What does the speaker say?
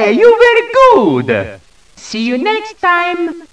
Yeah, you were good. See you next time.